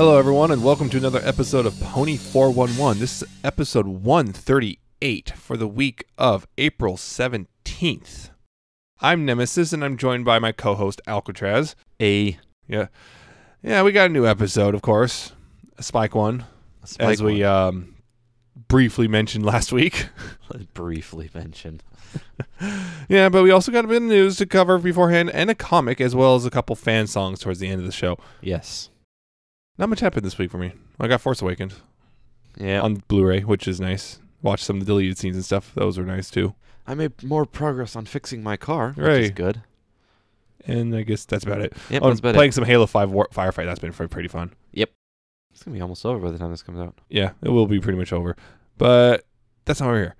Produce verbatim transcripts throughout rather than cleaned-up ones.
Hello everyone and welcome to another episode of Pony four one one. This is episode one thirty-eight for the week of April seventeenth. I'm Nemesis and I'm joined by my co-host Alca seven raz. A. Yeah. Yeah, we got a new episode, of course. A spike one. A spike as we one. Um, briefly mentioned last week. briefly mentioned. Yeah, but we also got a bit of news to cover beforehand and a comic as well as a couple fan songs towards the end of the show. Yes. Not much happened this week for me. I got Force Awakened, yeah, on Blu-ray, which is nice. Watched some of the deleted scenes and stuff; those were nice too. I made more progress on fixing my car, right. Which is good. And I guess that's about it. Yep, oh, that's about playing it. Some Halo five war firefight. That's been pretty fun. Yep, it's gonna be almost over by the time this comes out. Yeah, it will be pretty much over, but that's not why we're here.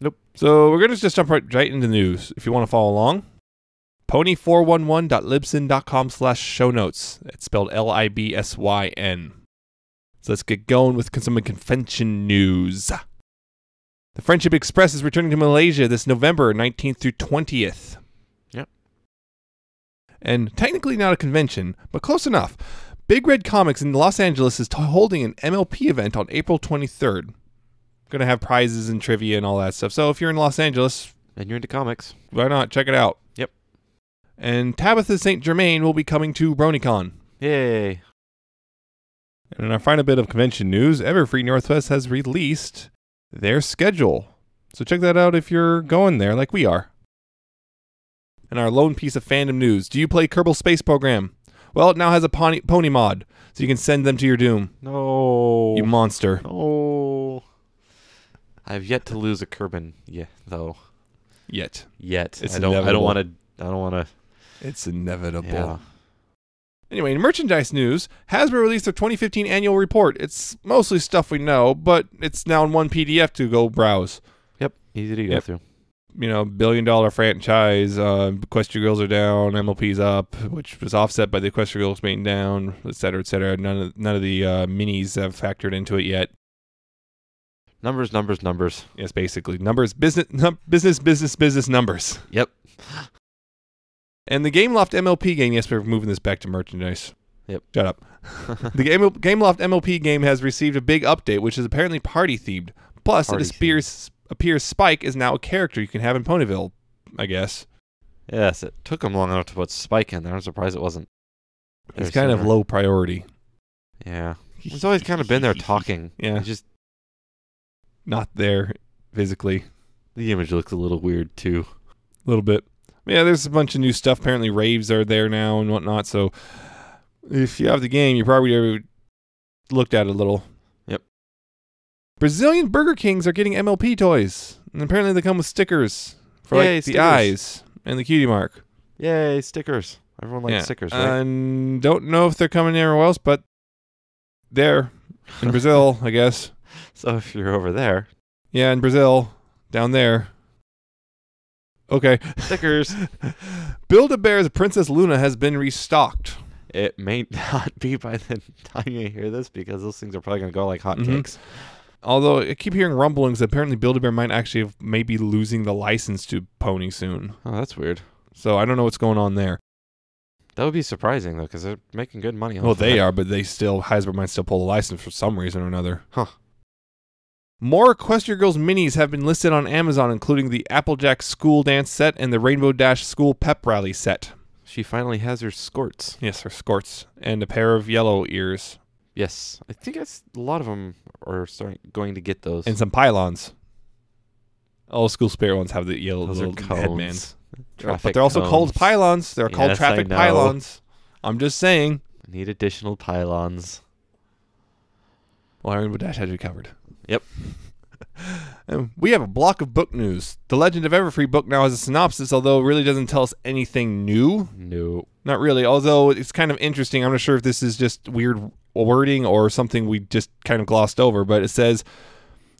Nope. So we're gonna just jump right, right into the news. If you want to follow along. pony four eleven dot libsyn dot com slash show notes. It's spelled L I B S Y N. So let's get going with some convention news. The Friendship Express is returning to Malaysia this November nineteenth through twentieth. Yep. And technically not a convention, but close enough. Big Red Comics in Los Angeles is holding an M L P event on April twenty-third. Going to have prizes and trivia and all that stuff. So if you're in Los Angeles... and you're into comics. Why not? Check it out. And Tabitha Saint Germain will be coming to BronyCon. Yay. And in our final bit of convention news, Everfree Northwest has released their schedule. So check that out if you're going there like we are. And our lone piece of fandom news. Do you play Kerbal Space Program? Well, it now has a pony, pony mod, so you can send them to your doom. No. You monster. No. I've yet to lose a Kerbin, yeah, though. Yet. Yet. It's I don't, I don't want to... I don't want to... It's inevitable. Yeah. Anyway, in merchandise news, Hasbro released their twenty fifteen annual report. It's mostly stuff we know, but it's now in one P D F to go browse. Yep, easy to go yep. through. You know, billion dollar franchise, uh, Equestria Girls are down, M L P's up, which was offset by the Equestria Girls being down, et cetera, et cetera. None of, none of the uh, minis have factored into it yet. Numbers, numbers, numbers. Yes, basically. Numbers, business, num business, business, business, numbers. Yep. And the Game Loft M L P game, yes, we're moving this back to merchandise. Yep. Shut up. The Game, Game Loft M L P game has received a big update, which is apparently party-themed. Plus, party it appears, appears Spike is now a character you can have in Ponyville, I guess. Yes, it took them long enough to put Spike in there. I'm surprised it wasn't. It's kind sooner. of low priority. Yeah. It's always kind of been there talking. Yeah. It's just... not there, physically. The image looks a little weird, too. A little bit. Yeah, there's a bunch of new stuff. Apparently, raves are there now and whatnot. So, if you have the game, you probably looked at it a little. Yep. Brazilian Burger Kings are getting M L P toys, and apparently they come with stickers for Yay, like stickers. the eyes and the cutie mark. Yay, stickers! Everyone likes yeah. stickers, right? And don't know if they're coming anywhere else, but there in Brazil, I guess. So if you're over there, yeah, in Brazil, down there. Okay. Stickers. Build-A-Bear's Princess Luna has been restocked. It may not be by the time you hear this because those things are probably going to go like hotcakes. Mm-hmm. Although I keep hearing rumblings that apparently Build-A-Bear might actually maybe losing the license to Pony soon. Oh, that's weird. So I don't know what's going on there. That would be surprising, though, because they're making good money on well, they that. are, but they still, Hasbro might still pull the license for some reason or another. Huh. More Equestria Girls minis have been listed on Amazon, including the Applejack school dance set and the Rainbow Dash school pep rally set. She finally has her skorts. Yes, her skorts. And a pair of yellow ears. Yes. I think that's, a lot of them are starting, going to get those. And some pylons. All school spirit ones have the yellow those little are headbands. Traffic but they're also cones. called pylons. They're yes, called traffic pylons. I'm just saying. I need additional pylons. Well, Rainbow Dash had you covered. Yep. And we have a block of book news. The Legend of Everfree book now has a synopsis, although it really doesn't tell us anything new. No. Not really, although it's kind of interesting. I'm not sure if this is just weird wording or something we just kind of glossed over, but it says,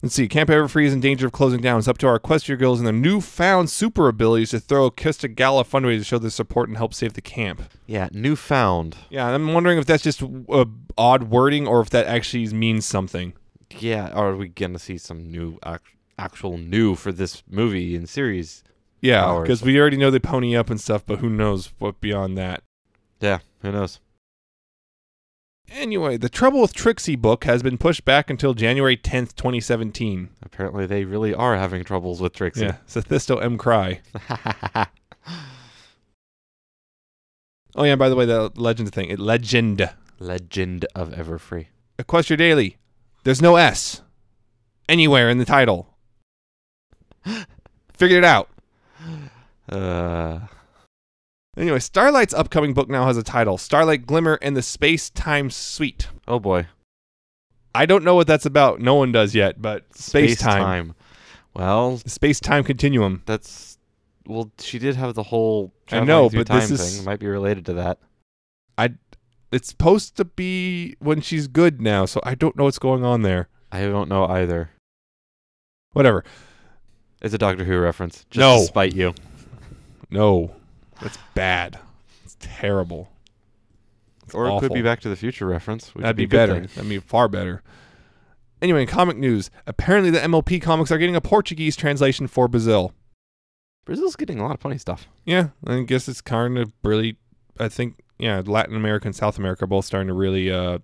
let's see, Camp Everfree is in danger of closing down. It's up to our Equestria Girls and their newfound super abilities to throw a Kista Gala fundraiser to show their support and help save the camp. Yeah, newfound. Yeah, I'm wondering if that's just uh, odd wording or if that actually means something. Yeah, are we going to see some new, act actual new for this movie and series? Yeah, because we already know they pony up and stuff, but who knows what beyond that. Yeah, who knows. Anyway, the Trouble with Trixie book has been pushed back until January tenth, twenty seventeen. Apparently they really are having troubles with Trixie. Yeah, Sethisto M. Cry. Oh yeah, by the way, the legend thing. It legend. Legend of Everfree. Equestria Daily. There's no S anywhere in the title. Figured it out. Uh... Anyway, Starlight's upcoming book now has a title, Starlight Glimmer and the Space-Time Suite. Oh boy. I don't know what that's about. No one does yet, but space-time. Space well... Space-time continuum. That's... Well, she did have the whole traveling I know, through but time this is, thing. Might be related to that. I... It's supposed to be when she's good now, so I don't know what's going on there. I don't know either. Whatever. It's a Doctor Who reference. Just no. to spite you. No. That's bad. It's terrible. It's or it awful. could be Back to the Future reference. Which That'd be, be better. Thing. That'd be far better. Anyway, in comic news, apparently the M L P comics are getting a Portuguese translation for Brazil. Brazil's getting a lot of funny stuff. Yeah, I guess it's kind of really, I think, yeah, Latin America and South America are both starting to really uh,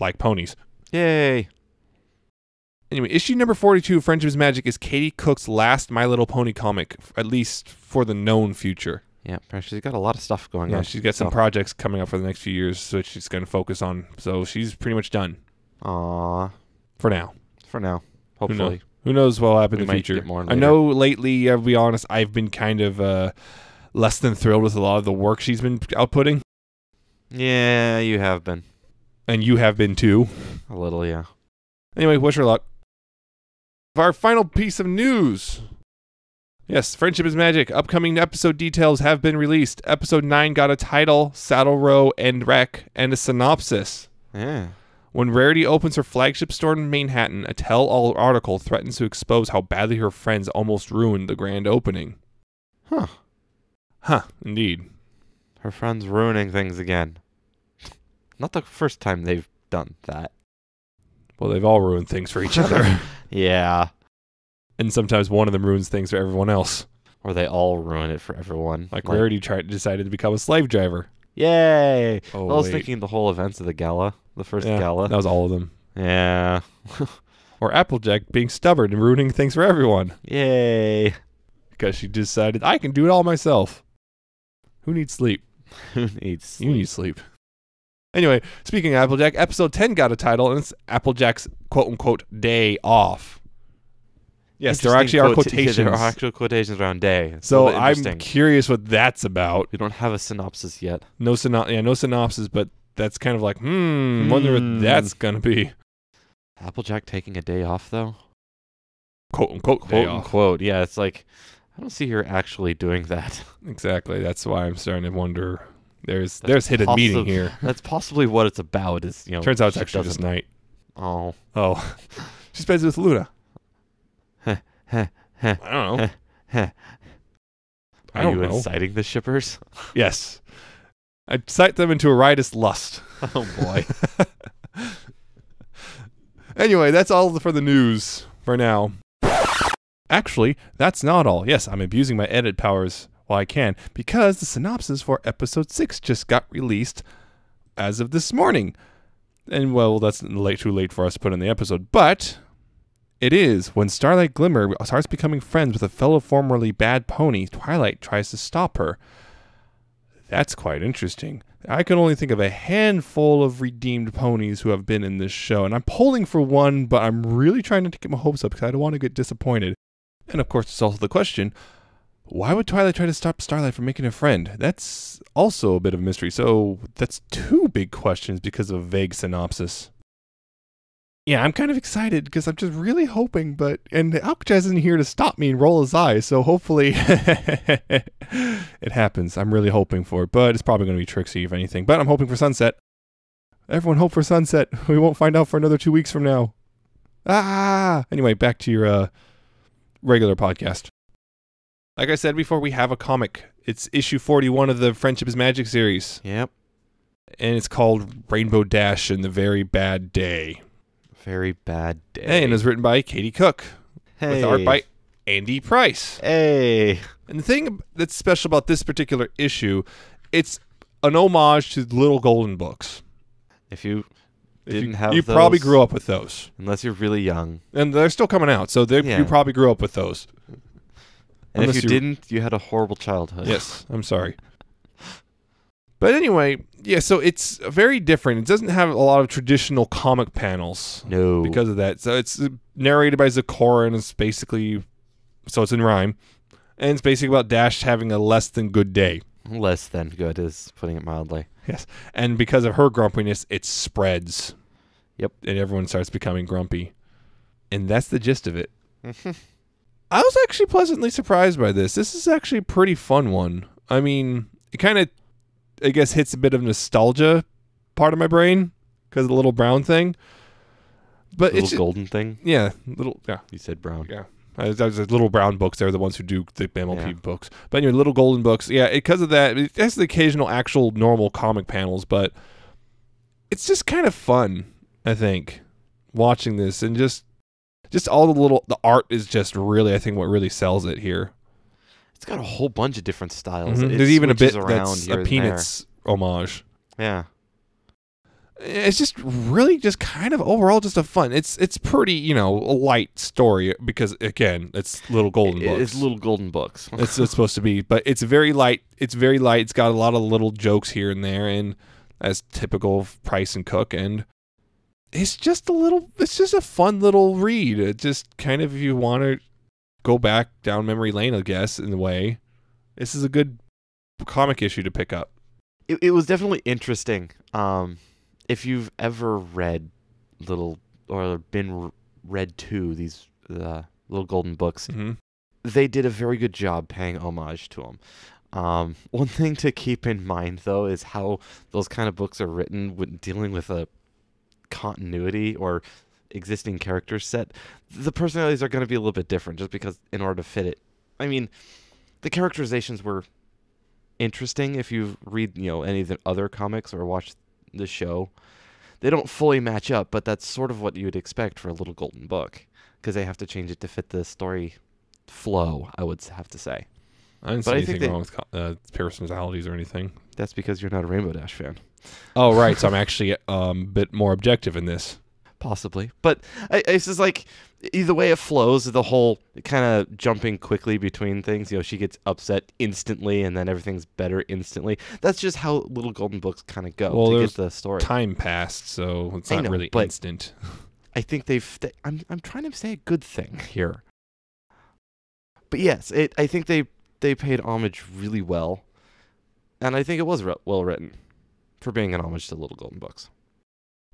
like ponies. Yay. Anyway, issue number forty-two of Friendship is Magic is Katie Cook's last My Little Pony comic, at least for the known future. Yeah, she's got a lot of stuff going yeah, on. Yeah, she's got some so. projects coming up for the next few years, which she's going to focus on. So she's pretty much done. Aww. For now. For now. Hopefully. Who knows, Who knows what will happen we in the future. More I know lately, I'll be honest, I've been kind of uh, less than thrilled with a lot of the work she's been outputting. Yeah, you have been. And you have been too. A little, yeah. Anyway, wish her luck. Our final piece of news. Yes, Friendship is Magic. Upcoming episode details have been released. Episode nine got a title, Saddle Row and Wreck, and a synopsis. Yeah. When Rarity opens her flagship store in Manhattan, a tell-all article threatens to expose how badly her friends almost ruined the grand opening. Huh. Huh, indeed. Her friends ruining things again. Not the first time they've done that. Well, they've all ruined things for each other. Yeah. And sometimes one of them ruins things for everyone else. Or they all ruin it for everyone. Like, like Rarity tried, decided to become a slave driver. Yay! Oh, I was wait. thinking the whole events of the gala. The first yeah, gala. That was all of them. Yeah. Or Applejack being stubborn and ruining things for everyone. Yay! Because she decided, I can do it all myself. Who needs sleep? Who needs sleep? You need sleep. Anyway, speaking of Applejack, episode ten got a title, and it's Applejack's quote-unquote day off. Yes, there actually are quotations. Yeah, there are actual quotations around day. It's so I'm curious what that's about. We don't have a synopsis yet. No synop yeah, no synopsis, but that's kind of like, hmm, mm. wonder what that's going to be. Applejack taking a day off, though? Quote-unquote quote, quote, unquote. Yeah, it's like, I don't see her actually doing that. Exactly, that's why I'm starting to wonder... There's that's there's hidden meaning here. That's possibly what it's about. Is you know. Turns out it's actually just night. Oh oh, she spends it with Luna. I don't know. I Are you know. inciting the shippers? Yes, I'd cite them into a riotous lust. Oh boy. Anyway, that's all for the news for now. Actually, that's not all. Yes, I'm abusing my edit powers. Well, I can, because the synopsis for episode six just got released as of this morning. And, well, that's late, too late for us to put in the episode, but it is. When Starlight Glimmer starts becoming friends with a fellow formerly bad pony, Twilight tries to stop her. That's quite interesting. I can only think of a handful of redeemed ponies who have been in this show, and I'm polling for one, but I'm really trying not to get my hopes up because I don't want to get disappointed. And, of course, it's also the question... Why would Twilight try to stop Starlight from making a friend? That's also a bit of a mystery. So that's two big questions because of a vague synopsis. Yeah, I'm kind of excited because I'm just really hoping, but... And Alca isn't here to stop me and roll his eyes, so hopefully it happens. I'm really hoping for it, but it's probably going to be Trixie, if anything. But I'm hoping for Sunset. Everyone hope for Sunset. We won't find out for another two weeks from now. Ah! Anyway, back to your uh, regular podcast. Like I said before, we have a comic. It's issue forty-one of the Friendship is Magic series. Yep. And it's called Rainbow Dash and the Very Bad Day. Very Bad Day. Hey, and it was written by Katie Cook. Hey. With art by Andy Price. Hey. And the thing that's special about this particular issue, it's an homage to Little Golden Books. If you didn't if you, have you those, probably grew up with those. Unless you're really young. And they're still coming out, so they, yeah. you probably grew up with those. And unless if you, you didn't, you had a horrible childhood. Yes, I'm sorry. But anyway, yeah, so it's very different. It doesn't have a lot of traditional comic panels. No. Because of that. So it's narrated by Zakora, and it's basically, so it's in rhyme. And it's basically about Dash having a less than good day. Less than good is putting it mildly. Yes. And because of her grumpiness, it spreads. Yep. And everyone starts becoming grumpy. And that's the gist of it. Mm-hmm. I was actually pleasantly surprised by this. This is actually a pretty fun one. I mean, it kind of, I guess, hits a bit of nostalgia part of my brain because of the little brown thing. But little it's just, golden thing? Yeah. Little, yeah. You said brown. Yeah. I was, I was, Little Brown Books, they're the ones who do the M L P yeah. books. But anyway, Little Golden Books, yeah, because of that, it has the occasional actual normal comic panels, but it's just kind of fun, I think, watching this. And just just all the little, the art is just really, I think, what really sells it here. It's got a whole bunch of different styles. Mm-hmm. There's even a bit that's a Peanuts there. homage. Yeah. It's just really just kind of overall just a fun. It's it's pretty, you know, a light story because, again, it's Little Golden Books. It's Little Golden Books. It's, it's supposed to be, but it's very light. It's very light. It's got a lot of little jokes here and there, and as typical of Price and Cook, and it's just a little, it's just a fun little read. It just kind of, if you want to go back down memory lane, I guess, in a way, this is a good comic issue to pick up. It, it was definitely interesting. Um... If you've ever read little or been read to these uh, Little Golden Books, mm-hmm. they did a very good job paying homage to them. Um, one thing to keep in mind, though, is how those kind of books are written when dealing with a continuity or existing character set. The personalities are going to be a little bit different just because in order to fit it. I mean, the characterizations were interesting if you read, you know, any of the other comics or watched the show. They don't fully match up, but that's sort of what you would expect for a Little Golden Book because they have to change it to fit the story flow, I would have to say. I didn't see anything they, wrong with uh, personalities or anything. That's because you're not a Rainbow Dash fan. Oh, right. So I'm actually um, a bit more objective in this. Possibly. But I, it's just like, either way it flows, the whole kind of jumping quickly between things. You know, she gets upset instantly, and then everything's better instantly. That's just how Little Golden Books kind of go well, to get the story. Time passed, so it's I not know, really instant. I think they've. Th I'm I'm trying to say a good thing here. But yes, it. I think they they paid homage really well, and I think it was re well written, for being an homage to Little Golden Books.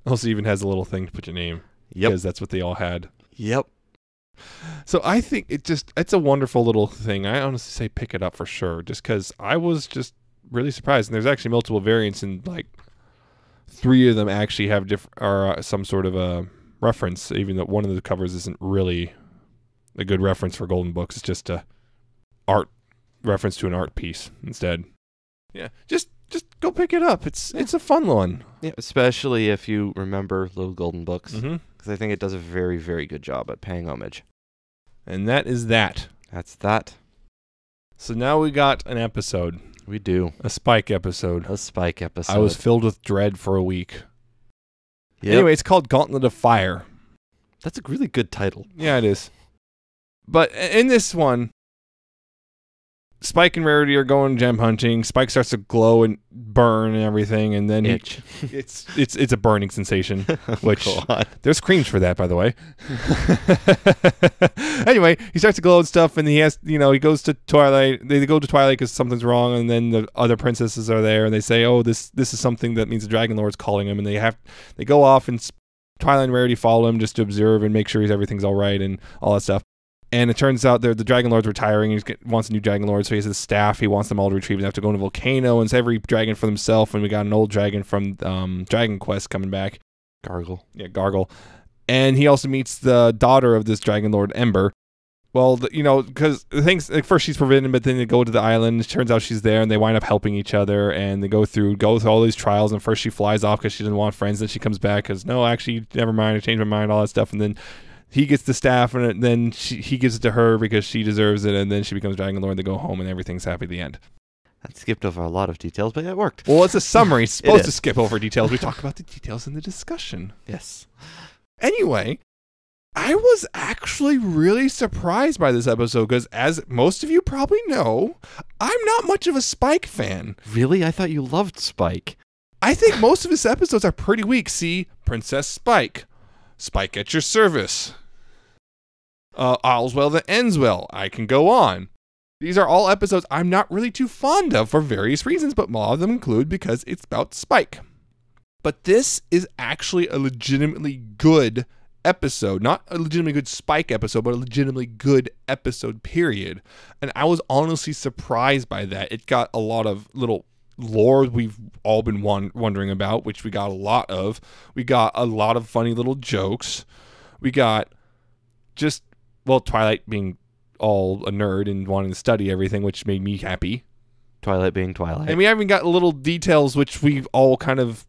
Also, even has a little thing to put your name. Yep. Because that's what they all had. Yep. So I think it just, it's a wonderful little thing. I honestly say pick it up for sure, just because I was just really surprised. And there's actually multiple variants, and like three of them actually have different, or uh, some sort of a reference, even though one of the covers isn't really a good reference for Golden Books. It's just a art reference to an art piece instead. Yeah. Just, just go pick it up. It's, yeah. it's a fun one. Yeah. Especially if you remember Little Golden Books. Mm-hmm. Because I think it does a very, very good job at paying homage. And that is that. That's that. So now we got an episode. We do. A Spike episode. A Spike episode. I was filled with dread for a week. Yep. Anyway, it's called Gauntlet of Fire. That's a really good title. Yeah, it is. But in this one, Spike and Rarity are going gem hunting. Spike starts to glow and burn and everything, and then Itch. He, it's it's it's a burning sensation. Which God. There's creams for that, by the way. Anyway, he starts to glow and stuff, and he has you know he goes to Twilight. They go to Twilight because something's wrong, and then the other princesses are there, and they say, "Oh, this this is something that means the Dragon Lord's calling him," and they have they go off, and Twilight and Rarity follow him just to observe and make sure he's everything's all right and all that stuff. And it turns out the Dragon Lord's retiring. He wants a new Dragon Lord, so he has his staff. He wants them all to retrieve. They have to go into a volcano, and it's every dragon for themselves. And we got an old dragon from um, Dragon Quest coming back. Gargle. Yeah, Gargle. And he also meets the daughter of this Dragon Lord, Ember. Well, the, you know, because things, at first she's forbidden, but then they go to the island. It turns out she's there, and they wind up helping each other, and they go through, go through all these trials, and first she flies off because she doesn't want friends. Then she comes back because, no, actually, never mind. I changed my mind, all that stuff. And then he gets the staff, and then she, he gives it to her because she deserves it, and then she becomes Dragon Lord. They go home, and everything's happy at the end. That skipped over a lot of details, but it worked. Well, it's a summary. It's supposed it to skip over details. We talk about the details in the discussion. Yes. Anyway, I was actually really surprised by this episode because, as most of you probably know, I'm not much of a Spike fan. Really? I thought you loved Spike. I think most of his episodes are pretty weak. See, Princess Spike. Spike at your service. Uh, All's well that ends well. I can go on. These are all episodes I'm not really too fond of for various reasons, but all of them include because it's about Spike. But this is actually a legitimately good episode. Not a legitimately good Spike episode, but a legitimately good episode, period. And I was honestly surprised by that. It got a lot of little lore we've all been wondering about, which we got a lot of. We got a lot of funny little jokes. We got just, well, Twilight being all a nerd and wanting to study everything, which made me happy. Twilight being Twilight. And we haven't got little details which we've all kind of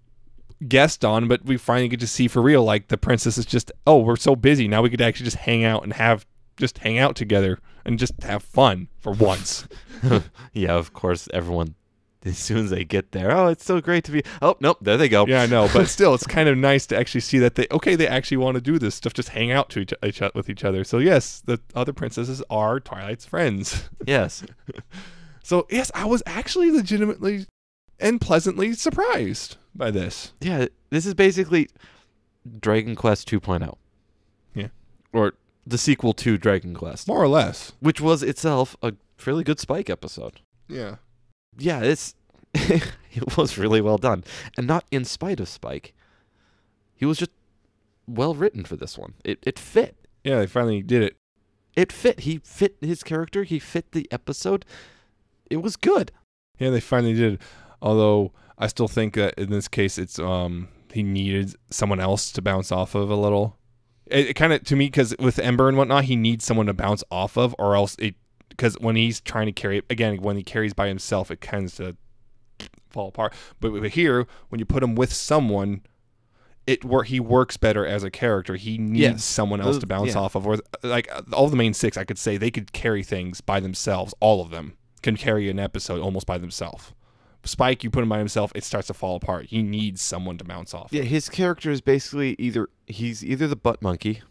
guessed on, but we finally get to see for real. Like, the princess is just, oh, we're so busy now, we could actually just hang out and have just hang out together and just have fun for once. Yeah, of course, everyone, as soon as they get there, oh, it's so great to be, oh, nope, there they go. Yeah, I know, but still, it's kind of nice to actually see that they, okay, they actually want to do this stuff, just hang out to each, each with each other. So yes, the other princesses are Twilight's friends. Yes. So yes, I was actually legitimately and pleasantly surprised by this. Yeah, this is basically Dragon Quest two point oh. Yeah. Or the sequel to Dragon Quest. More or less. Which was itself a fairly good Spike episode. Yeah. Yeah, it's it was really well done, and not in spite of Spike. He was just well written for this one. It it fit. Yeah, they finally did it. It fit. He fit his character. He fit the episode. It was good. Yeah, they finally did. Although I still think that in this case, it's um he needed someone else to bounce off of a little. It, it kind of, to me, because with Ember and whatnot, he needs someone to bounce off of, or else it. Because when he's trying to carry, again, when he carries by himself, it tends to fall apart. But here, when you put him with someone, it where he works better as a character. He needs yes. someone else to bounce yeah. off of. Or like all the main six, I could say they could carry things by themselves. All of them can carry an episode almost by themselves. Spike, you put him by himself, it starts to fall apart. He needs someone to bounce off. Yeah, his character is basically either he's either the butt monkey,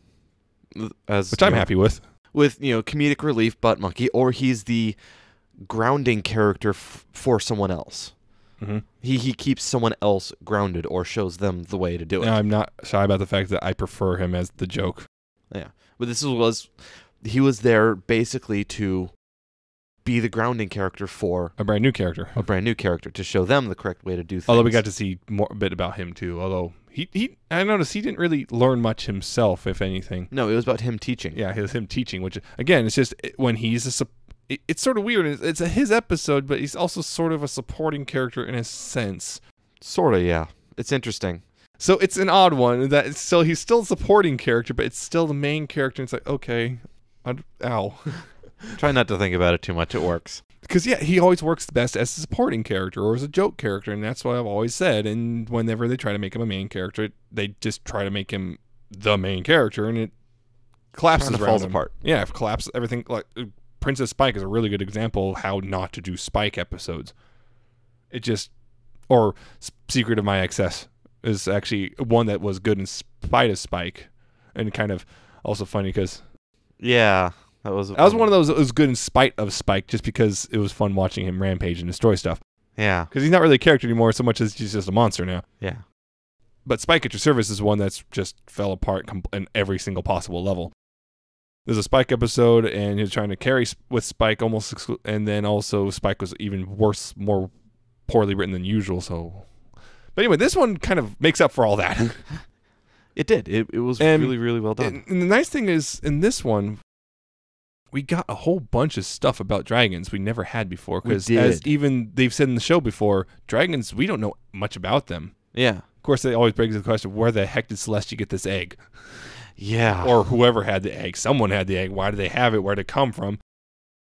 as which I'm know. happy with. With, you know, comedic relief butt monkey, or he's the grounding character f for someone else. Mm-hmm. He he keeps someone else grounded or shows them the way to do it. Now, I'm not shy about the fact that I prefer him as the joke. Yeah, but this was he was there basically to be the grounding character for a brand new character, a brand new character to show them the correct way to do things. Although we got to see more a bit about him too. Although. He, he, I noticed he didn't really learn much himself, if anything. No, it was about him teaching. Yeah, it was him teaching, which, again, it's just it, when he's a... It, it's sort of weird. It's, it's a, his episode, but he's also sort of a supporting character in a sense. Sort of, yeah. It's interesting. So it's an odd one. That it's still, he's still a supporting character, but it's still the main character. And it's like, okay, I'd, ow. Try not to think about it too much. It works. Because, yeah, he always works best as a supporting character or as a joke character, and that's what I've always said. And whenever they try to make him a main character, they just try to make him the main character, and it collapses around him. Falls apart. Yeah, it collapses everything. Like Princess Spike is a really good example of how not to do Spike episodes. It just... Or Secret of My Excess is actually one that was good in spite of Spike, and kind of also funny because... Yeah... That was, that was one of those that was good in spite of Spike, just because it was fun watching him rampage and destroy stuff. Yeah. Because he's not really a character anymore so much as he's just a monster now. Yeah. But Spike at Your Service is one that's just fell apart in every single possible level. There's a Spike episode, and he's trying to carry with Spike almost exclu and then also Spike was even worse, more poorly written than usual, so... But anyway, this one kind of makes up for all that. It did. It, it was and, really, really well done. And, and the nice thing is, in this one... We got a whole bunch of stuff about dragons we never had before. Because as even they've said in the show before, dragons, we don't know much about them. Yeah. Of course, they always beg the question, where the heck did Celestia get this egg? Yeah. Or whoever had the egg. Someone had the egg. Why did they have it? Where did it come from?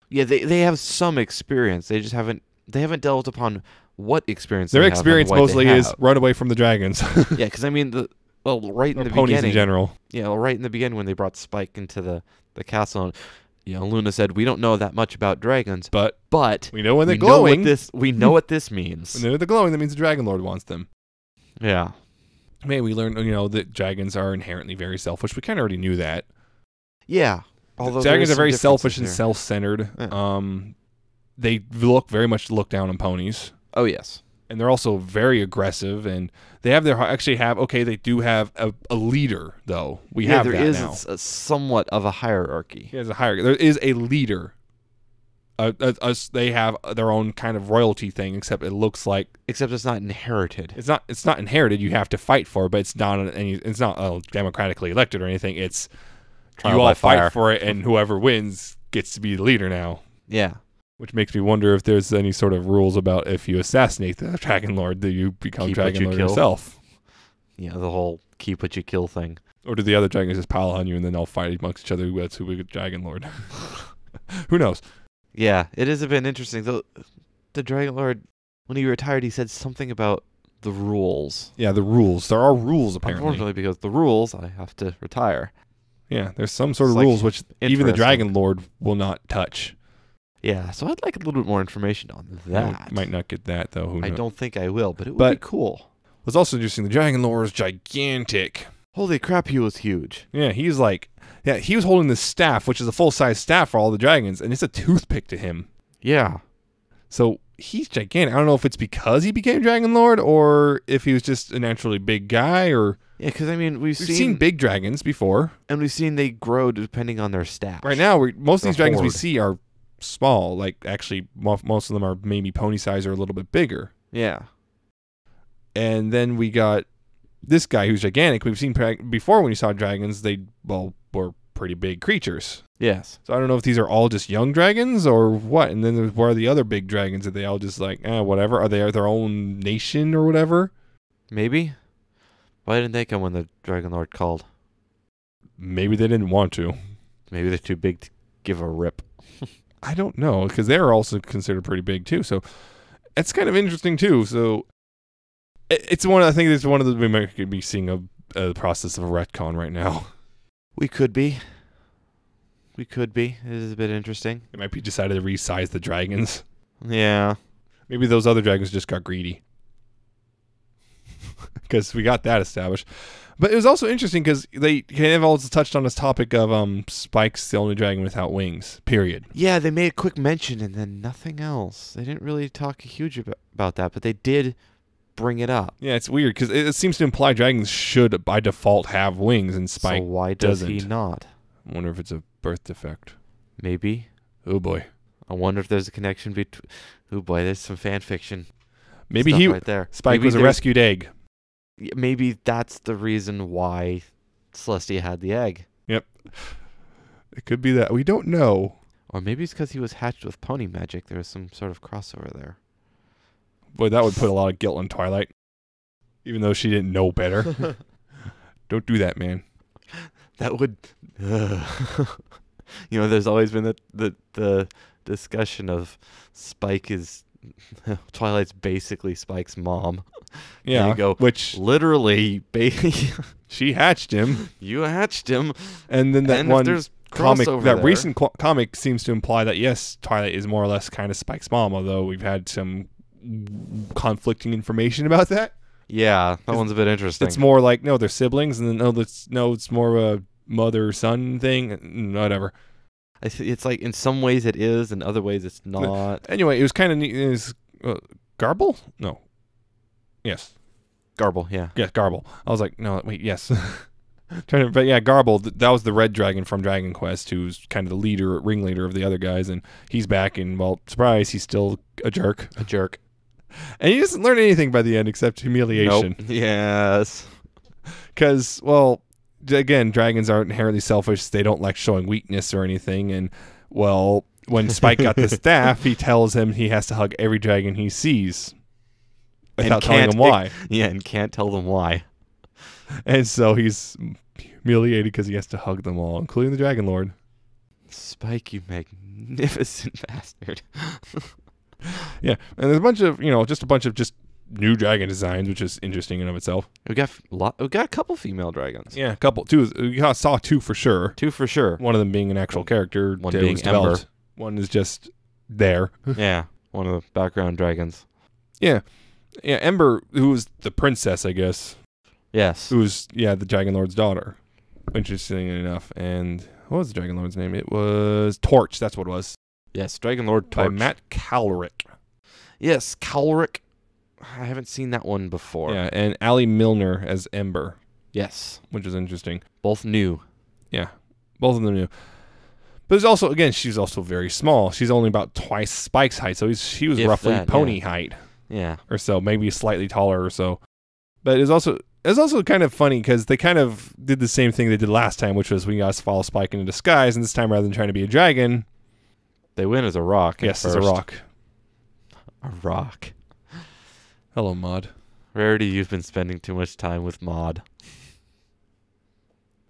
Yeah, they, they have some experience. They just haven't they haven't delved upon what experience Their they experience have mostly they have. is run away from the dragons. Yeah, because I mean, the well, right in or the ponies beginning. ponies in general. Yeah, well, right in the beginning when they brought Spike into the, the castle... you know, Luna said, we don't know that much about dragons, but but we know when they're we glowing. Know what this, we know what this means. When they're the glowing, that means the Dragon Lord wants them. Yeah. Maybe we learned, you know, that dragons are inherently very selfish. We kind of already knew that. Yeah. Although dragons are very selfish and self-centered. Yeah. Um, they look very much look down on ponies. Oh, yes. And they're also very aggressive, and they have their actually have okay. They do have a, a leader, though. We yeah, have there that is now. A, somewhat of a hierarchy. Yeah, there's a hierarchy. There is a leader. Uh, uh, us, they have their own kind of royalty thing, except it looks like except it's not inherited. It's not. It's not inherited. You have to fight for, it, but it's not. Any, it's not uh, democratically elected or anything. It's Trial you all fight fire. for it, and whoever wins gets to be the leader now. Yeah. Which makes me wonder if there's any sort of rules about if you assassinate the Dragon Lord, do you become keep Dragon you Lord kill. yourself? Yeah, the whole keep what you kill thing. Or do the other dragons just pile on you and then they'll fight amongst each other who gets who Dragon Lord? Who knows? Yeah, it has been interesting. The, the Dragon Lord, when he retired, he said something about the rules. Yeah, the rules. There are rules, apparently. Unfortunately, because the rules, I have to retire. Yeah, there's some sort it's of like rules which even the Dragon Lord will not touch. Yeah, so I'd like a little bit more information on that. I might not get that, though. Who knows? I don't think I will, but it would but be cool. What's also interesting, the Dragon Lord is gigantic. Holy crap, he was huge. Yeah, he's like... Yeah, he was holding this staff, which is a full-size staff for all the dragons, and it's a toothpick to him. Yeah. So he's gigantic. I don't know if it's because he became Dragon Lord or if he was just a naturally big guy or... Yeah, because, I mean, we've, we've seen, seen big dragons before. And we've seen they grow depending on their staff. Right now, we're, most of these dragons horde. we see are... small, like actually most of them are maybe pony size or a little bit bigger. Yeah. And then we got this guy who's gigantic. We've seen before when you saw dragons, they well were pretty big creatures. Yes. So I don't know if these are all just young dragons or what. And then there's, where are the other big dragons? Are they all just like, eh, whatever? Are they their own nation or whatever? Maybe. Why didn't they come when the Dragon Lord called? Maybe they didn't want to. Maybe they're too big to give a rip. I don't know, because they're also considered pretty big, too. So it's kind of interesting, too. So it's one of the things that's one of the... We might be seeing a, a process of a retcon right now. We could be. We could be. It is a bit interesting. It might be decided to resize the dragons. Yeah. Maybe those other dragons just got greedy. Because we got that established. But it was also interesting because they kind of also touched on this topic of um, Spike's the only dragon without wings, period. Yeah, they made a quick mention and then nothing else. They didn't really talk huge about that, but they did bring it up. Yeah, it's weird because it seems to imply dragons should, by default, have wings, and Spike doesn't. So why does doesn't. he not? I wonder if it's a birth defect. Maybe. Oh, boy. I wonder if there's a connection between... Oh, boy, there's some fan fiction Maybe he right there. Spike Maybe was a rescued egg. Maybe that's the reason why Celestia had the egg. Yep. It could be that. We don't know. Or maybe it's because he was hatched with pony magic. There was some sort of crossover there. Boy, that would put a lot of guilt on Twilight. Even though she didn't know better. Don't do that, man. That would... Uh, you know, there's always been the, the, the discussion of Spike is... Twilight's basically Spike's mom. Yeah, you go, which literally, ba she hatched him. You hatched him, and then that and one comic, that there. recent comic, seems to imply that yes, Twilight is more or less kind of Spike's mom. Although we've had some conflicting information about that. Yeah, that one's a bit interesting. It's more like no, they're siblings, and then no, that's no, it's more of a mother-son thing. Whatever. It's like in some ways it is, in other ways it's not. Anyway, it was kind of neat. It was, uh, Garble? No. Yes. Garble, yeah. Yeah, Garble. I was like, no, wait, yes. Trying to, but yeah, Garble, th that was the red dragon from Dragon Quest, who's kind of the leader, ringleader of the other guys, and he's back, and, well, surprise, he's still a jerk. A jerk. And he doesn't learn anything by the end except humiliation. Nope. Yes. Because, well... Again, dragons aren't inherently selfish. They don't like showing weakness or anything. And, well, when Spike got the staff, he tells him he has to hug every dragon he sees without telling them why. Yeah, and can't tell them why. And so he's humiliated because he has to hug them all, including the Dragon Lord. Spike, you magnificent bastard. Yeah, and there's a bunch of, you know, just a bunch of just new dragon designs, which is interesting in of itself. We got a lot, we got a couple female dragons. Yeah, a couple. Two. We saw two for sure. Two for sure. One of them being an actual character. One being Ember. One is just there. Yeah, one of the background dragons. Yeah, yeah. Ember, who was the princess, I guess. Yes. Who was yeah the Dragon Lord's daughter. Interesting enough, and what was the Dragon Lord's name? It was Torch. That's what it was. Yes, Dragon Lord Torch. By Matt Calrick. Yes, Calrick. I haven't seen that one before. Yeah, and Allie Milner as Ember. Yes. Which is interesting. Both new. Yeah, both of them new. But there's also, again, she's also very small. She's only about twice Spike's height, so he's, she was if roughly that, pony yeah. height. Yeah. Or so, maybe slightly taller or so. But it's also it's also kind of funny because they kind of did the same thing they did last time, which was we got to follow Spike into the skies, and this time rather than trying to be a dragon... They went as a rock. Yes, first. as a rock. A rock. Hello, Maud. Rarity, you've been spending too much time with Maud.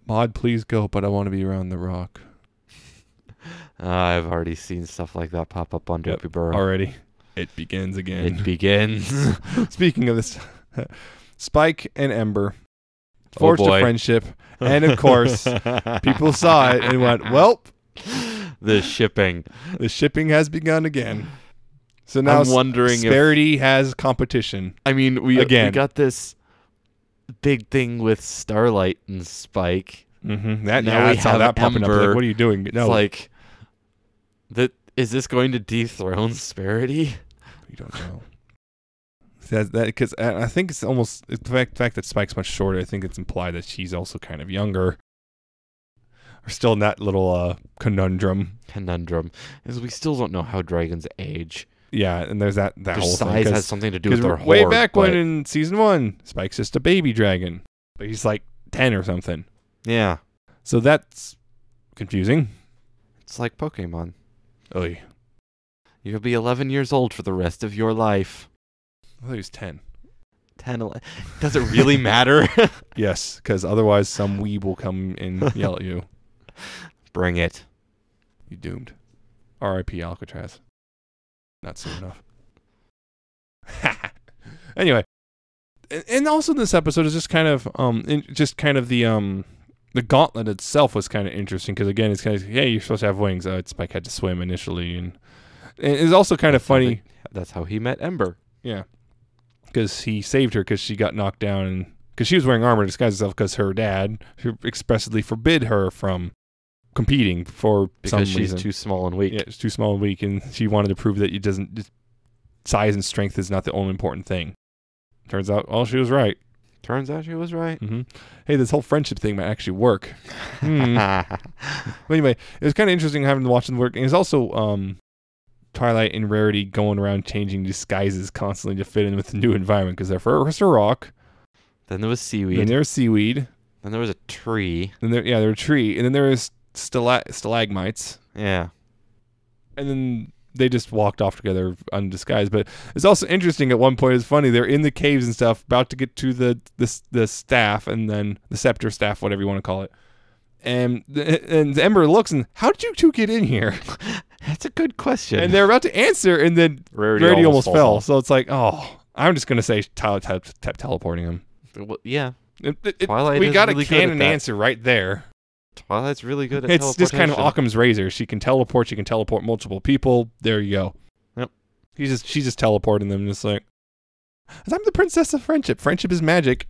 Maud, please go, but I want to be around the rock. uh, I've already seen stuff like that pop up on Doopy yep, Burrow. Already. It begins again. It begins. Speaking of this, Spike and Ember forged oh a friendship. And, of course, people saw it and went, welp. The shipping. The shipping has begun again. So now I'm wondering Sparity if, has competition. I mean, we, again. we got this big thing with Starlight and Spike. Mm-hmm. That now yeah, we that's have how that popping Ember. up. Like, what are you doing? No. It's like, that, is this going to dethrone Sparity? You don't know. that because that, I think it's almost the fact, the fact that Spike's much shorter. I think it's implied that she's also kind of younger. We're still in that little uh, conundrum. Conundrum. Is we still don't know how dragons age. Yeah, and there's that, that their whole thing. Their size has something to do with their horde. Way back when in season one, Spike's just a baby dragon. But he's like ten or something. Yeah. So that's confusing. It's like Pokemon. Oh, yeah. You'll be eleven years old for the rest of your life. I thought he was ten. ten, eleven. Does it really matter? Yes, because otherwise some weeb will come and yell at you. Bring it. You doomed. R I P Alcatraz. Not soon enough. Anyway, and also this episode is just kind of um, in, just kind of the um, the gauntlet itself was kind of interesting because again, it's kind of hey, you're supposed to have wings. Uh, Spike had to swim initially, and, and it's also kind that's of funny. How they, that's how he met Ember. Yeah, because he saved her because she got knocked down and because she was wearing armor to disguise herself because her dad who expressly forbid her from. Competing for because some reason. Because she's too small and weak. Yeah, she's too small and weak, and she wanted to prove that it doesn't. Size and strength is not the only important thing. Turns out, oh, she was right. Turns out she was right. Mm-hmm. Hey, this whole friendship thing might actually work. Hmm. But anyway, it was kind of interesting having to watch them work, and it's also um, Twilight and Rarity going around changing disguises constantly to fit in with the new environment. Because there was a rock. Then there was seaweed. Then there was seaweed. Then there was a tree. Then there, yeah, there was a tree, and then there was. Stalag stalagmites. Yeah. And then they just walked off together undisguised. But it's also interesting at one point. It's funny. They're in the caves and stuff, about to get to the the, the staff and then the scepter staff, whatever you want to call it. And, and Ember looks and, how did you two get in here? That's a good question. And they're about to answer and then Rarity, Rarity almost, almost fell. Off. So it's like, oh, I'm just going to say tele tele tele teleporting him. Well, yeah. It, it, Twilight we got really a canon answer right there. Twilight's really good at it's teleportation. It's just kind of Occam's razor. She can teleport. She can teleport multiple people. There you go. Yep. He's just she's just teleporting them. Just like I'm the princess of friendship. Friendship is magic.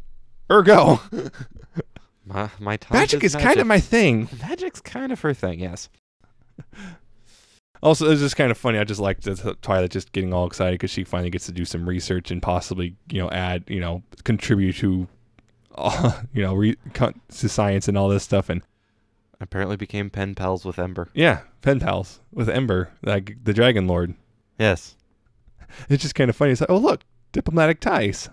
Ergo, my my time magic is, is magic. Kind of my thing. Magic's kind of her thing. Yes. Also, it's just kind of funny. I just like Twilight just getting all excited because she finally gets to do some research and possibly you know add you know contribute to uh, you know re to science and all this stuff and. Apparently became pen pals with Ember. Yeah, pen pals with Ember, like the Dragon Lord. Yes. It's just kind of funny. It's like, oh, look, diplomatic ties.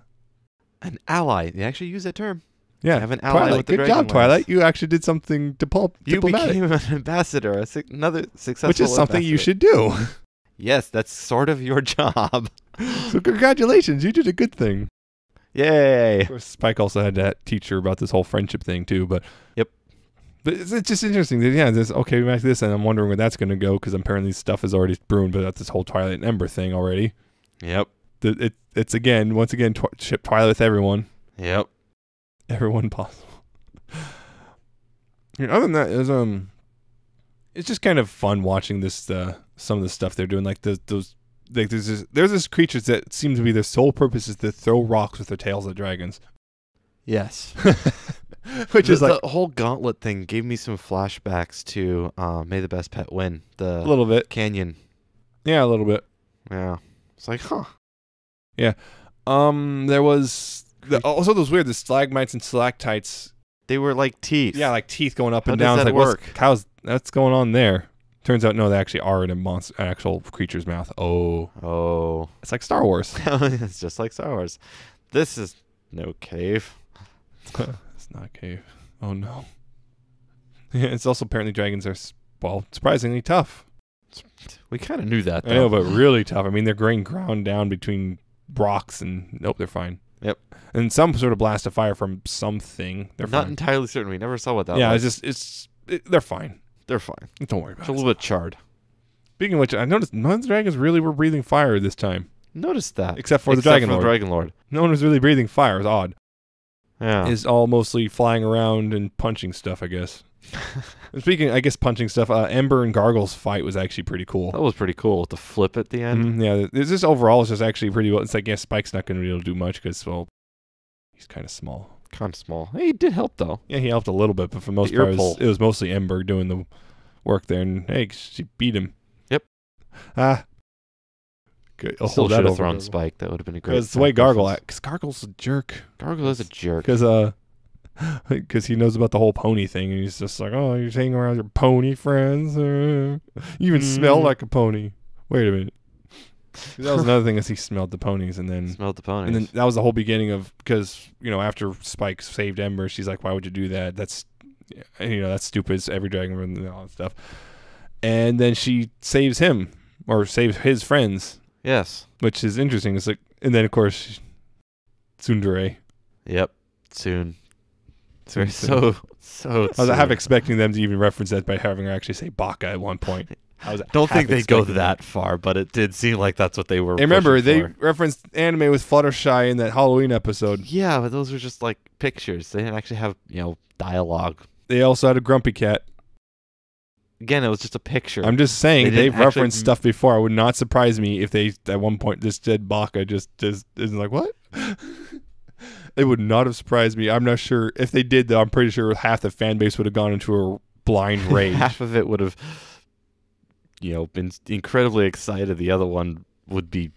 An ally. They actually use that term. Yeah. They have an ally Twilight. with the Good Dragon job, Lords. Twilight. You actually did something dipl you diplomatic. You became an ambassador, a su another successful Which is something ambassador. you should do. Yes, that's sort of your job. So congratulations. You did a good thing. Yay. Of course, Spike also had to teach her about this whole friendship thing, too. But Yep. But it's just interesting. That, yeah, this, okay, we back to this, and I'm wondering where that's going to go because apparently stuff is already brewing, but that's this whole Twilight and Ember thing already. Yep. the, it, it's again, once again, tw ship Twilight with everyone. Yep. Everyone possible. And other than that, it was, um, it's just kind of fun watching this, uh, some of the stuff they're doing. Like the, those, like there's this, there's this creatures that seem to be their sole purpose is to throw rocks with their tails at dragons. Yes. Which the, is like the whole gauntlet thing gave me some flashbacks to uh, May the Best Pet Win. The a little bit canyon. Yeah, a little bit. Yeah, it's like, huh. Yeah. Um, there was the, also those weird the stalagmites and stalactites. They were like teeth. Yeah, like teeth going up How and down. Does that it's like, work? What's, how's that's going on there? Turns out, no, they actually are in a monster, an actual creature's mouth. Oh, oh, it's like Star Wars. It's just like Star Wars. This is no cave. It's not a cave. Oh no. Yeah, it's also apparently dragons are, well, surprisingly tough. We kind of knew that though. I know, but really tough. I mean, they're going ground down between rocks and nope, they're fine. Yep. And some sort of blast of fire from something. They're not fine. Entirely certain. We never saw what that yeah, was. Yeah, it's just, it's, it, they're fine. They're fine. Don't worry about it's it. It's a little bit charred. Speaking of which, I noticed none of the dragons really were breathing fire this time. Noticed that. Except for Except the Dragon for Lord. the Dragon Lord. No one was really breathing fire. It was odd. Yeah. Is all mostly flying around and punching stuff, I guess. Speaking, I guess, punching stuff, uh, Ember and Gargle's fight was actually pretty cool. That was pretty cool with the flip at the end. Mm-hmm, yeah, this, this overall is just actually pretty well. It's like, yeah, Spike's not going to be able to do much because, well, he's kind of small. Kind of small. Hey, he did help, though. Yeah, he helped a little bit, but for most part, it was, it was mostly Ember doing the work there, and hey, she beat him. Yep. Ah. Good. I'll Still hold should that have thrown Gargle. Spike. That would have been a great. Because the way Gargle acts, because Gargle's a jerk. Gargle is a jerk. Because uh, because he knows about the whole pony thing, and he's just like, oh, you're hanging around your pony friends. You even mm. smell like a pony. Wait a minute. That was another thing is he smelled the ponies, and then smelled the ponies, and then that was the whole beginning of because you know after Spike saved Ember, she's like, why would you do that? That's you know that's stupid. It's every dragon and all that stuff. And then she saves him or saves his friends. Yes. Which is interesting. It's like, and then, of course, tsundere. Yep. Soon. Soon, soon. So, so I was half expecting them to even reference that by having her actually say baka at one point. I was don't think they go that far, but it did seem like that's what they were and remember, they for. referenced anime with Fluttershy in that Halloween episode. Yeah, but those were just, like, pictures. They didn't actually have, you know, dialogue. They also had a grumpy cat. Again, it was just a picture. I'm just saying they they've referenced stuff before. It would not surprise me if they at one point just did baka just just isn't like what? It would not have surprised me. I'm not sure if they did though. I'm pretty sure half the fan base would have gone into a blind rage. Half of it would have, you know, been incredibly excited. The other one would be,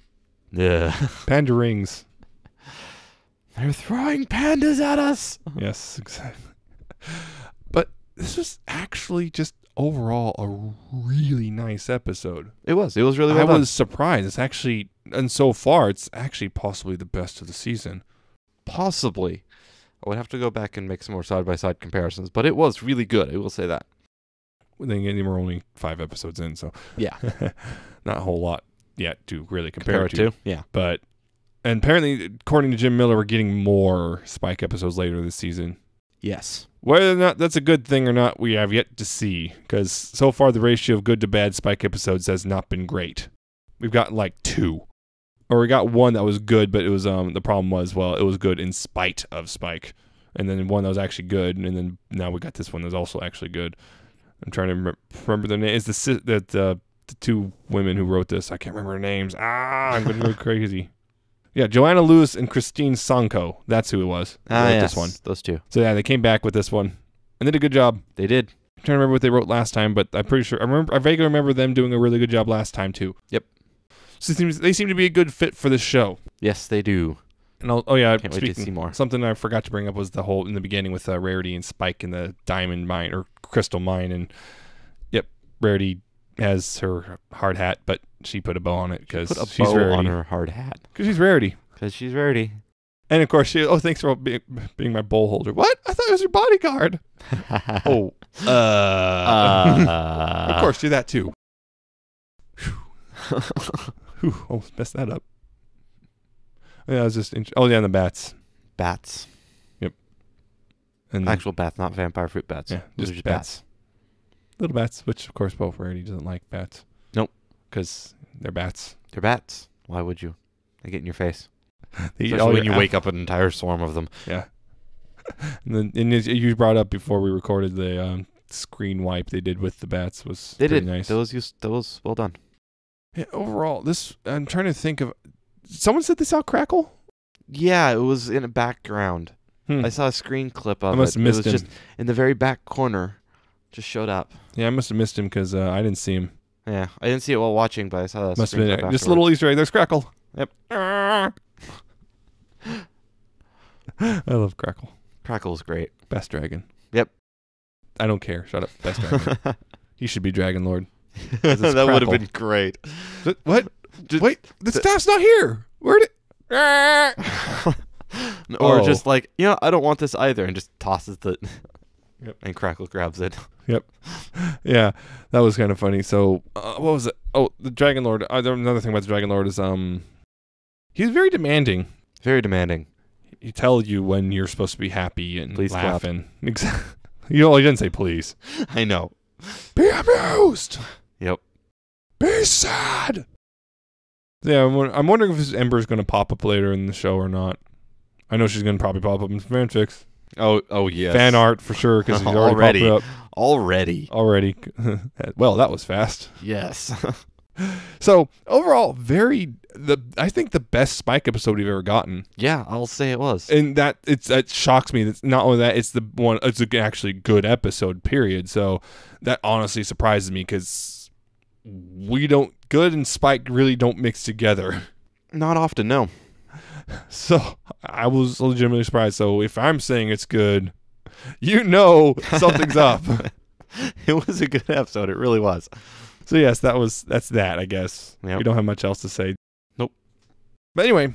ugh. Panda rings. They're throwing pandas at us. Yes, exactly. But this was actually just. Overall, a really nice episode. It was. It was really well I done. was surprised. It's actually, and so far, it's actually possibly the best of the season. Possibly. I would have to go back and make some more side-by-side comparisons, but it was really good. I will say that. Well, then again, we're only five episodes in, so. Yeah. Not a whole lot yet to really compare, compare it to. to. Yeah. But, and apparently, according to Jim Miller, we're getting more Spike episodes later this season. Yes. Whether or not that's a good thing or not, we have yet to see. Because so far, the ratio of good to bad Spike episodes has not been great. We've got like two. Or we got one that was good, but it was um the problem was, well, it was good in spite of Spike. And then one that was actually good. And then now we got this one that's also actually good. I'm trying to remember, remember their name. It's the, the, the, the two women who wrote this. I can't remember their names. Ah, I'm going to go crazy. Yeah, Joanna Lewis and Christine Sanko. That's who it was. Ah, yes, this one. Those two. So yeah, they came back with this one and did a good job. They did. I'm trying to remember what they wrote last time, but I'm pretty sure I remember. I vaguely remember them doing a really good job last time too. Yep. So it seems, they seem to be a good fit for this show. Yes, they do. And I'll, oh yeah, can't speaking, wait to see more. Something I forgot to bring up was the whole in the beginning with uh, Rarity and Spike in the diamond mine or crystal mine, and yep, Rarity has her hard hat, but she put a bow on it because she she's Rarity. on her hard hat. Because she's Rarity. Because she's Rarity. And of course, she, oh, thanks for being, being my bowl holder. What? I thought it was your bodyguard. oh. Uh. uh. Of course, do that too. Whew, almost messed that up. Yeah, I was just, oh yeah, and the bats. Bats. Yep. And actual bats, not vampire fruit bats. Yeah, just, just bats. bats. Little bats, which of course both Rarity doesn't like bats. Nope. Because they're bats. They're bats. Why would you? They get in your face. They eat all when you wake up an entire swarm of them. Yeah. And, then, and as you brought up before we recorded the um, screen wipe they did with the bats was they pretty did. nice. Those used, those well done. Yeah, overall, this I'm trying to think of. Someone said this out Crackle. Yeah, it was in a background. Hmm. I saw a screen clip of it. I must it. have missed it was him. Just in the very back corner. Just showed up. Yeah, I must have missed him because uh, I didn't see him. Yeah, I didn't see it while watching, but I saw that. Must have been just a little Easter egg. There's Crackle. Yep. I love Crackle. Crackle's great. Best dragon. Yep. I don't care. Shut up. Best dragon. He should be Dragon Lord. That would have been great. What? what? Just, Wait, the staff's not here. Where did? No, or oh. just like, you know, I don't want this either, and just tosses the. Yep. And Crackle grabs it. Yep. Yeah, that was kind of funny. So, uh, what was it? Oh, the Dragon Lord. Uh, another thing about the Dragon Lord is um, he's very demanding. Very demanding. He tells you when you're supposed to be happy and please laughing. Exactly. You know, he didn't say please. I know. Be amused. Yep. Be sad. Yeah, I'm, I'm wondering if Ember's going to pop up later in the show or not. I know she's going to probably pop up in fanfics. Oh, oh yes. Fan art for sure, because he's already, already popped up. Already. Already. Well, that was fast. Yes. So, overall, very, the I think the best Spike episode we've ever gotten. Yeah, I'll say it was. And that it's that shocks me. That's not only that, it's the one, it's an actually good episode, period. So, that honestly surprises me, because we don't, good and Spike really don't mix together. Not often, no. So I was legitimately surprised. So if I'm saying it's good, you know something's up. It was a good episode. It really was. So yes, that was that's that. I guess yep. We don't have much else to say. Nope. But anyway,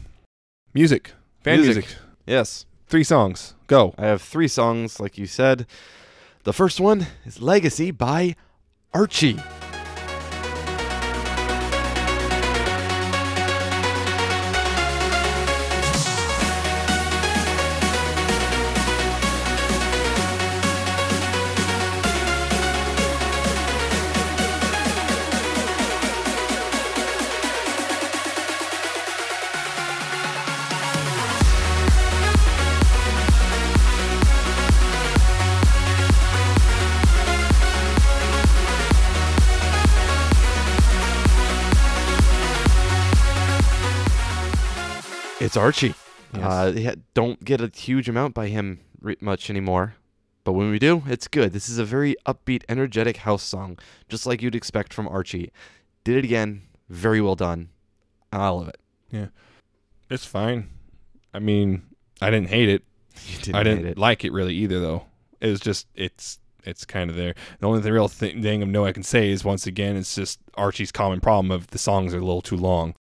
music, fan music. music. Yes, three songs. Go. I have three songs, like you said. The first one is "Legacy" by Archie. It's Archie. Yes. Uh, they don't get a huge amount by him much anymore, but when we do, it's good. This is a very upbeat, energetic house song, just like you'd expect from Archie. Did it again. Very well done. I love it. Yeah. It's fine. I mean, I didn't hate it. You didn't I didn't hate it. like it really either, though. It was just, it's it's kind of there. The only the real th thing of no I can say is, once again, it's just Archie's common problem of the songs are a little too long.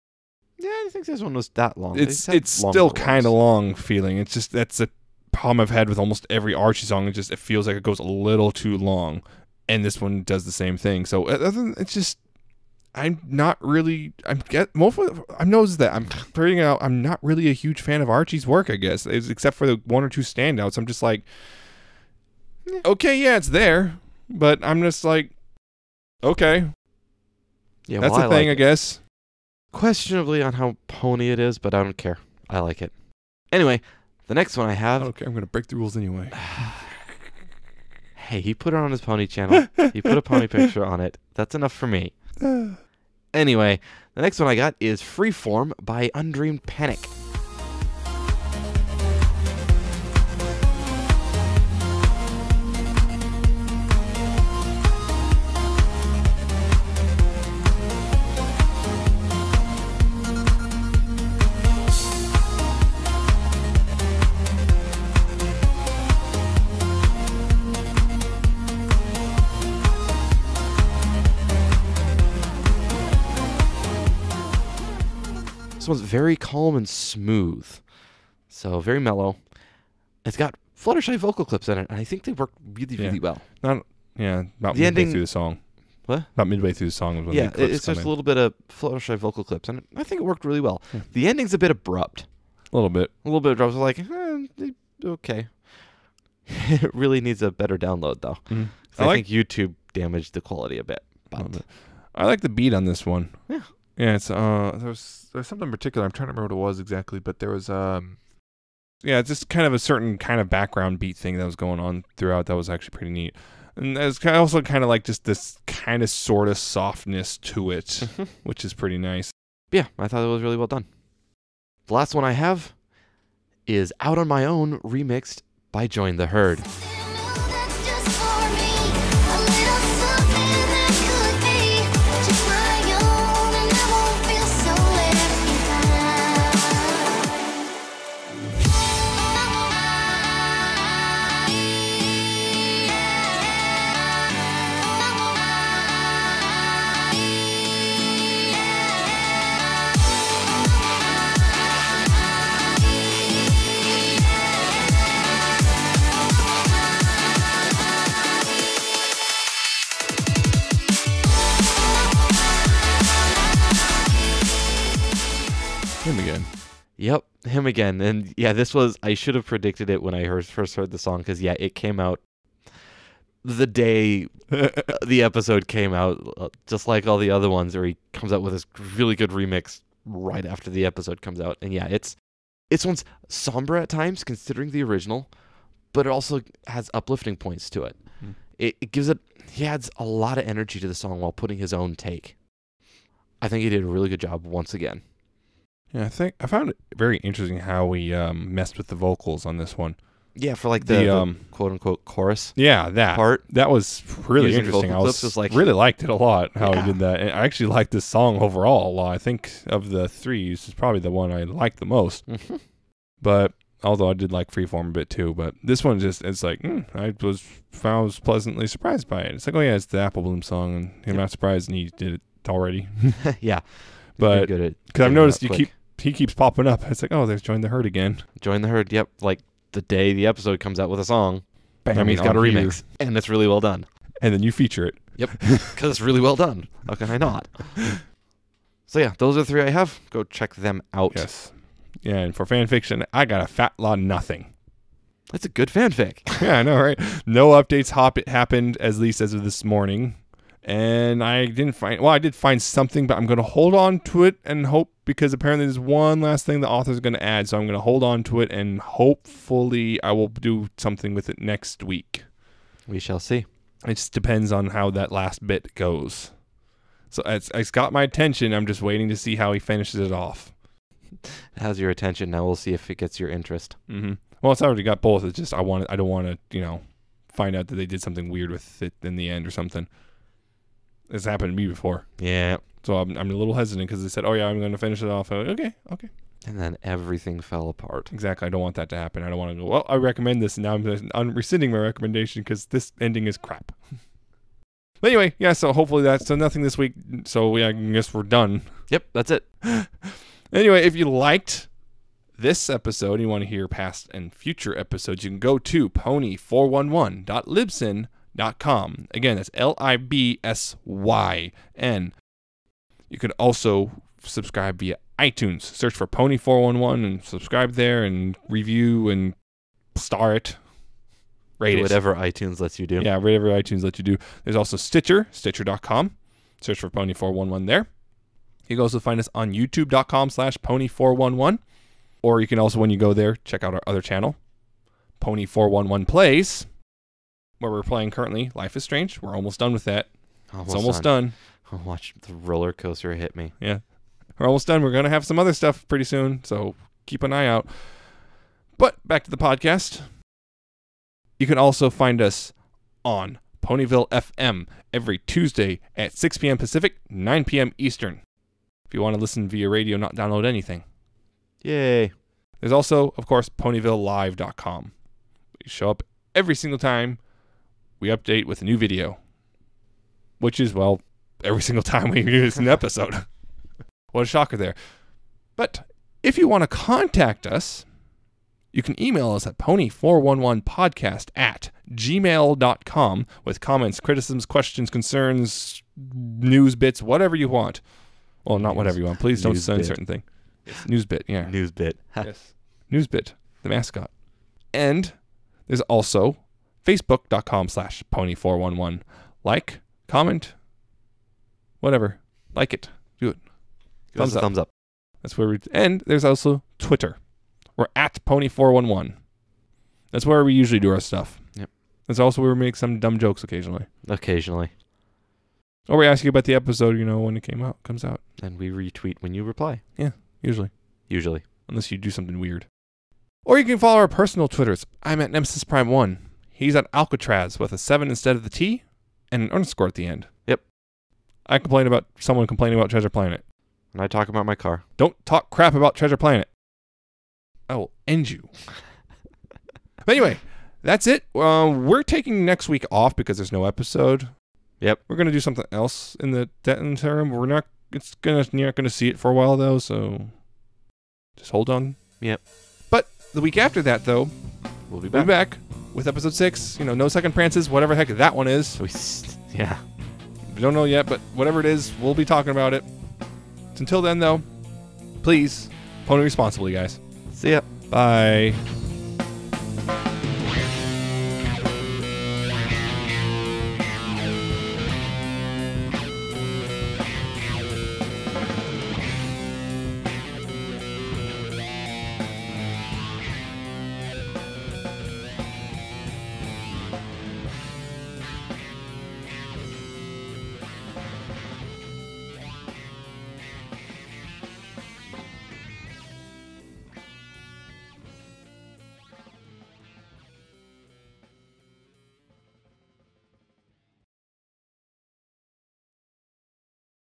Yeah, I think this one was that long. It's it's still kind of long feeling. It's just that's a problem I've had with almost every Archie song. It just it feels like it goes a little too long, and this one does the same thing. So other than it's just I'm not really I'm get most of, I knows that I'm figuring out I'm not really a huge fan of Archie's work. I guess it's, except for the one or two standouts. I'm just like, yeah. Okay, yeah, it's there, but I'm just like, okay, yeah, that's well, a I thing, like I guess. Questionably on how pony it is, but I don't care. I like it. Anyway, the next one I have... I don't care. I'm going to break the rules anyway. Hey, he put it on his pony channel. He put a pony picture on it. That's enough for me. Anyway, the next one I got is Freeform by Undreamed Panic. This one's very calm and smooth, so very mellow. It's got Fluttershy vocal clips in it, and I think they work really, yeah. really well. Not, yeah, about the midway ending, through the song. What? About midway through the song is when yeah, the clips it's just in. a little bit of Fluttershy vocal clips, and I think it worked really well. Yeah. The ending's a bit abrupt. A little bit. A little bit abrupt. Like, eh, okay. It really needs a better download, though. Mm-hmm. I, I like think YouTube damaged the quality a bit, but a bit. I like the beat on this one. Yeah. Yeah, it's uh, there's there's something particular. I'm trying to remember what it was exactly, but there was um, yeah, it's just kind of a certain kind of background beat thing that was going on throughout. That was actually pretty neat, and there's kind of also kind of like just this kind of sort of softness to it, mm-hmm. which is pretty nice. Yeah, I thought it was really well done. The last one I have is Out on My Own, remixed by Join the Herd. Him again. Yep, him again. And yeah, this was, I should have predicted it when I heard, first heard the song, because yeah, it came out the day the episode came out, just like all the other ones where he comes out with this really good remix right after the episode comes out. And yeah, it's, it's one's somber at times considering the original, but it also has uplifting points to it. Mm. It, it gives it, he adds a lot of energy to the song while putting his own take. I think he did a really good job once again. Yeah, I think I found it very interesting how we um, messed with the vocals on this one. Yeah, for like the, the, the um, quote unquote chorus. Yeah, that part. That was really Using interesting. I was just like, really liked it a lot how yeah. we did that. And I actually liked this song overall a lot. I think of the three, this is probably the one I liked the most. Mm-hmm. But although I did like Freeform a bit too, but this one just it's like mm, I was I was pleasantly surprised by it. It's like oh yeah, it's the Apple Bloom song, and I'm yeah. not surprised, and he did it already. yeah, but because I've noticed you quick. keep. He keeps popping up. It's like, oh, there's Join the Herd again. Join the Herd, yep. Like, the day the episode comes out with a song, bam, I mean, he's got a remix. You. And it's really well done. And then you feature it. Yep, because it's really well done. How can I not? So, yeah, those are the three I have. Go check them out. Yes. Yeah, and for fan fiction, I got a fat lot of nothing. That's a good fanfic. Yeah, I know, right? No updates hop it happened, at least as of this morning. And I didn't find, well, I did find something, but I'm going to hold on to it and hope, because apparently there's one last thing the author's going to add. So I'm going to hold on to it and hopefully I will do something with it next week. We shall see. It just depends on how that last bit goes. So it's, it's got my attention. I'm just waiting to see how he finishes it off. It has your attention. Now we'll see if it gets your interest. Mm-hmm. Well, it's already got both. It's just I, want, I don't want to, you know, find out that they did something weird with it in the end or something. It's happened to me before. Yeah. So I'm, I'm a little hesitant because they said, oh, yeah, I'm going to finish it off. Like, okay, okay. And then everything fell apart. Exactly. I don't want that to happen. I don't want to go, well, I recommend this. And now I'm, I'm rescinding my recommendation because this ending is crap. But anyway, yeah, so hopefully that's so nothing this week. So yeah, I guess we're done. Yep, that's it. Anyway, if you liked this episode and you want to hear past and future episodes, you can go to pony four eleven dot libsyn dot com. Again, that's L I B S Y N. You could also subscribe via iTunes. Search for Pony four eleven and subscribe there and review and star it. Rate it. Whatever iTunes lets you do. Yeah, whatever iTunes lets you do. There's also Stitcher, Stitcher dot com. Search for Pony four eleven there. You can also find us on YouTube dot com slash Pony four eleven. Or you can also, when you go there, check out our other channel, Pony four eleven Plays, where we're playing currently Life is Strange. We're almost done with that. Almost it's almost done. done. Oh, watch the roller coaster hit me. Yeah. We're almost done. We're going to have some other stuff pretty soon, so keep an eye out. But back to the podcast. You can also find us on Ponyville F M every Tuesday at six P M Pacific, nine P M Eastern. If you want to listen via radio, not download anything. Yay. There's also, of course, ponyville live dot com. We show up every single time we update with a new video, which is, well, every single time we use an episode. What a shocker there. But if you want to contact us, you can email us at pony four eleven podcast at gmail dot com with comments, criticisms, questions, concerns, news bits, whatever you want. Well, not news, whatever you want. Please don't send bit. certain thing. News bit, yeah. News bit. Yes. News bit, the mascot. And there's also facebook dot com slash pony four eleven. Like, comment, whatever. Like it. Do it. Give thumbs us a up. thumbs up. That's where we and there's also Twitter. We're at Pony four eleven. That's where we usually do our stuff. Yep. That's also where we make some dumb jokes occasionally. Occasionally. Or we ask you about the episode, you know, when it came out, comes out. And we retweet when you reply. Yeah, usually. Usually. Unless you do something weird. Or you can follow our personal Twitters. I'm at Nemesis Prime one. He's at Alca seven raz with a seven instead of the T and an underscore at the end. Yep. I complain about someone complaining about Treasure Planet. And I talk about my car. Don't talk crap about Treasure Planet. I will end you. But anyway, that's it. Uh, we're taking next week off because there's no episode. Yep. We're going to do something else in the interim. We're not, it's gonna, you're not going to see it for a while, though, so just hold on. Yep. But the week after that, though, we'll be back, we'll be back with episode six. You know, no second prances, whatever the heck that one is. We, yeah. We don't know yet, but whatever it is, we'll be talking about it. Until then, though, please pony responsibly, guys. See ya. Bye.